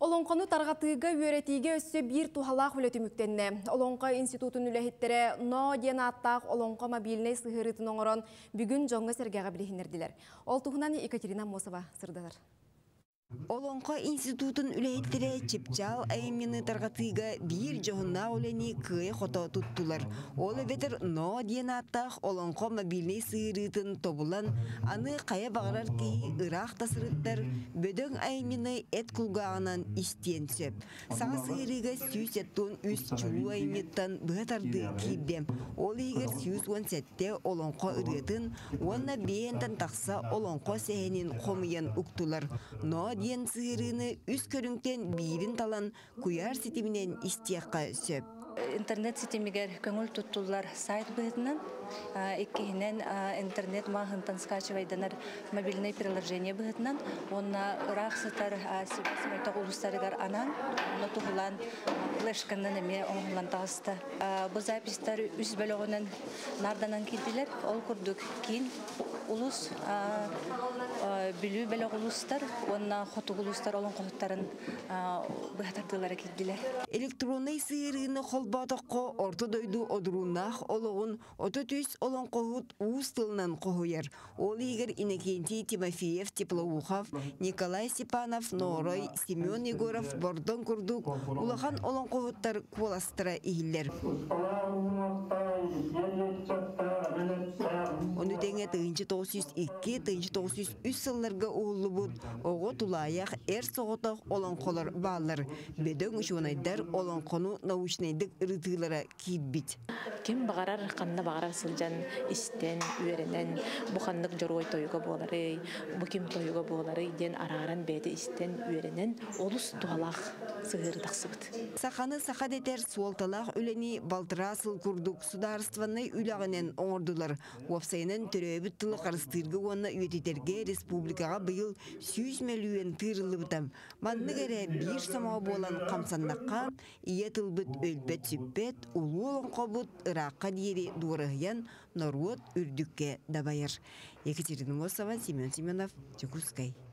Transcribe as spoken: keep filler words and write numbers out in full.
Олонхону таргатыга үйрөтүүгө өссө бир тухалак үлөтүмүктенне. Олонхо институтунун үлөттере но ден аттак Олонхо мобилне сыгырытын оңорон бүгүн жоңго сергага билехиндилер. Олтугунан Екатерина Мосова сырдалар. Олонхо институтун үлэйттире чипчал эймини таргатыга бир жоғына үлэни күй хото туттулар. Олы бетер но диен аттақ Олонхо мобилней сыйрытын тобулан, аны қая бағарар кей ырах тасырыттар, бөдің эймини эт кулгағынан истенсе. Саңа сыйрыга сүйс еттун үс чулу эймиттан бұғатарды кейбдем. Олы егер сүйс он сәтте Олонхо үретін, онна бейентан тақса Олонхо сәйенін қомыян ұқтулар. Но Diyen sığırını üst körünkten birin talan kuyar sitiminden istiyakka söp. İnternet sitimiger köngül tuttular sayt bıhıdından. İkkihinen internet mahıntan skaçıvaydanar mobilney prilojenye bıhıdından. Onna ıraq sıtar sivasmaytaq uluslarıgar anan. Onna tuğulan flashkandan eme onuğulan tağısta. Bu zapistar üst bölüğünün nardanan kildiler. Ol kurduk kin. Ulus bülü bela uluslar, ona kutu uluslar olan kutuların bahsettiler kildiler. Elektronik sihirine kolbatakko orta doydu odrunah olan ototüs olan kuhut ustalnan kuhyer. Oligar inekenti Timofeyev, Teploukhov, Nikolay Stepanov, Noroy, Semyon Egorov, Bordon kurduk ulahan olan kuhutlar kolastra ihiller. Onu denge tığınçı тоғыз жүз екі тоғыз жүз үш yıllarga uğullu bud, oğu tulayak er soğutak Олонхолар bağlar. Beden uçunaydar Олонхону nauçnaydık ırıtılara kibbit. Kim bağırar, kanına bağırar sılcan, isten, üyerenen, bu kanlık jorgoy toyuga boğaları, bu kim toyuga boğaları, den araran bedi isten, üyerenen, olus tuhalak sığırdak sıbıt. Sakanı sakat eter suoltalak üleni baltırasıl kurduk, sudarıstvanı ülağınen oğurdular. Wafsayının töröbüt tılıq Karstırgı ona üyetilerge Respublikağa bıyıl сто миллион tırılıbıtam. Manlı gara bir samabı olan Kamsannak'a, İyetılbıt ölbet sübbet, ulu olan qobut, Irak'a diyeri duvarıyan Norvot ürdükke dabayar. Екатерина Мосова, Семен Семенов, Чекускай.